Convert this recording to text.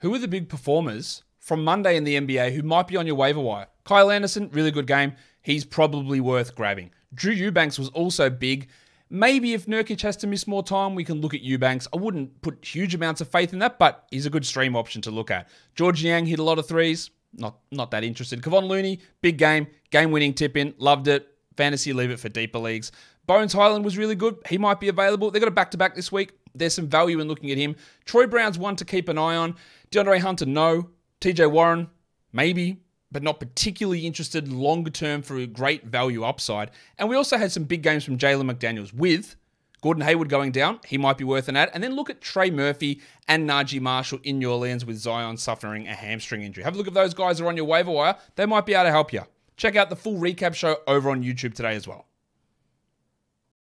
who are the big performers from Monday in the NBA who might be on your waiver wire? Kyle Anderson, really good game. He's probably worth grabbing. Drew Eubanks was also big. Maybe if Nurkic has to miss more time, we can look at Eubanks. I wouldn't put huge amounts of faith in that, but he's a good stream option to look at. George Yang hit a lot of threes. Not that interested. Kevon Looney, big game. Game-winning tip-in. Loved it. Fantasy, leave it for deeper leagues. Bones Highland was really good. He might be available. They've got a back-to-back this week. There's some value in looking at him. Troy Brown's one to keep an eye on. DeAndre Hunter, no. TJ Warren, maybe, but not particularly interested longer term for a great value upside. And we also had some big games from Jalen McDaniels with Gordon Hayward going down. He might be worth an ad. And then look at Trey Murphy and Najee Marshall in New Orleans with Zion suffering a hamstring injury. Have a look if those guys are on your waiver wire. They might be able to help you. Check out the full recap show over on YouTube today as well.